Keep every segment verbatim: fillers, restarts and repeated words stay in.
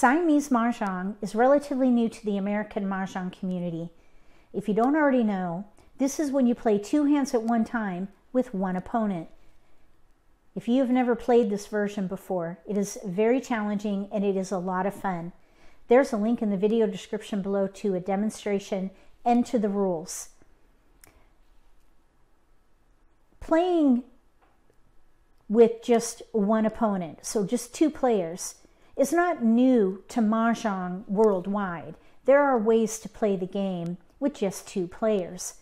Siamese Mahjong is relatively new to the American Mahjong community. If you don't already know, this is when you play two hands at one time with one opponent. If you have never played this version before, it is very challenging and it is a lot of fun. There's a link in the video description below to a demonstration and to the rules. Playing with just one opponent, so just two players, is not new to Mahjong worldwide. There are ways to play the game with just two players.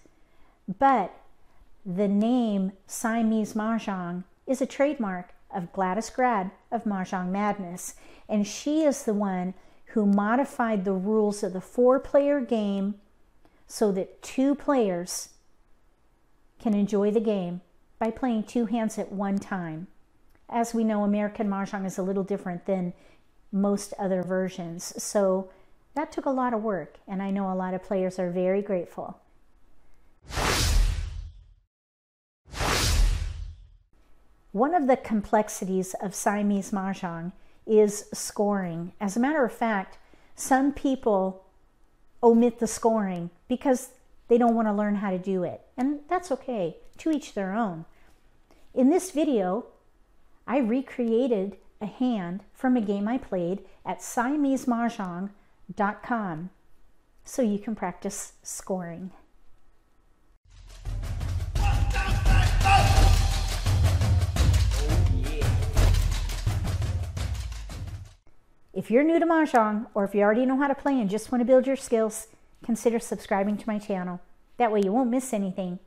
But the name Siamese Mahjong is a trademark of Gladys Grad of Mahjong Madness, and she is the one who modified the rules of the four-player game so that two players can enjoy the game by playing two hands at one time. As we know, American Mahjong is a little different than most other versions, so that took a lot of work, and I know a lot of players are very grateful. One of the complexities of Siamese Mahjong is scoring. As a matter of fact, some people omit the scoring because they don't want to learn how to do it, and that's okay, to each their own. In this video, I recreated a hand from a game I played at Siamese Mahjong dot com so you can practice scoring. If you're new to Mahjong, or if you already know how to play and just want to build your skills, consider subscribing to my channel. That way you won't miss anything.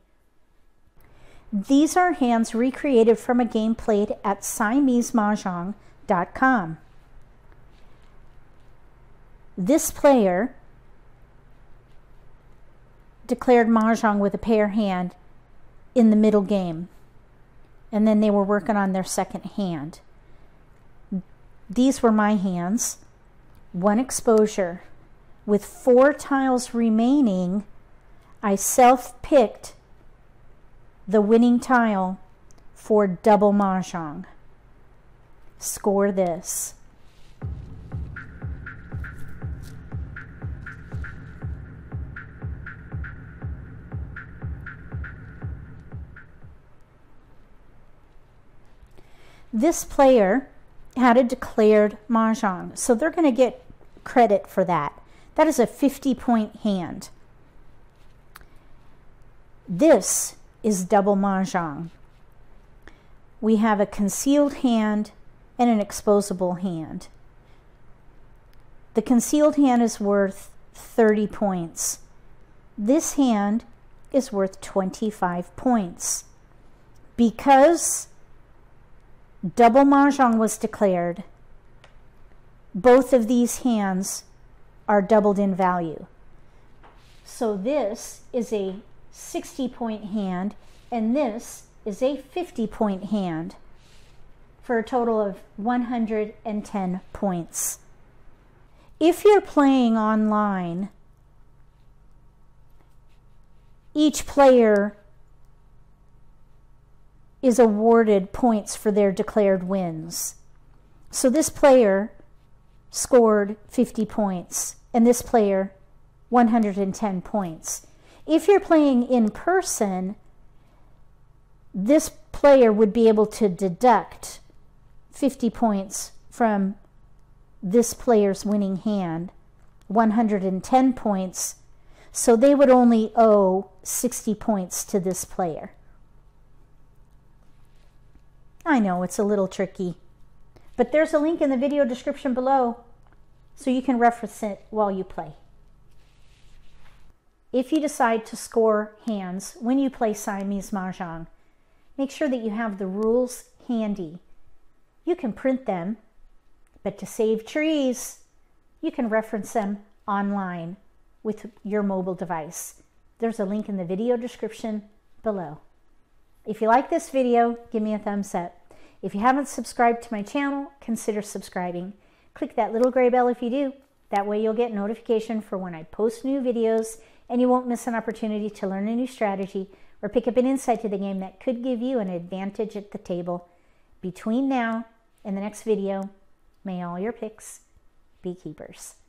These are hands recreated from a game played at Siamese Mahjong dot com. This player declared Mahjong with a pair hand in the middle game, and then they were working on their second hand. These were my hands, one exposure. With four tiles remaining, I self-picked the winning tile for double Mahjong. Score this. This player had a declared Mahjong, so they're going to get credit for that. That is a fifty-point hand. This is double Mahjong. We have a concealed hand and an exposable hand. The concealed hand is worth thirty points. This hand is worth twenty-five points. Because double Mahjong was declared, both of these hands are doubled in value. So this is a sixty-point hand, and this is a fifty-point hand, for a total of one hundred ten points. If you're playing online, each player is awarded points for their declared wins. So this player scored fifty points, and this player one hundred ten points. If you're playing in person, this player would be able to deduct fifty points from this player's winning hand, one hundred ten points, so they would only owe sixty points to this player. I know it's a little tricky, but there's a link in the video description below so you can reference it while you play. If you decide to score hands when you play Siamese Mahjong, make sure that you have the rules handy. You can print them, but to save trees, you can reference them online with your mobile device. There's a link in the video description below. If you like this video, give me a thumbs up. If you haven't subscribed to my channel, consider subscribing. Click that little gray bell if you do. That way you'll get notification for when I post new videos, and you won't miss an opportunity to learn a new strategy or pick up an insight to the game that could give you an advantage at the table. Between now and the next video, may all your picks beekeepers.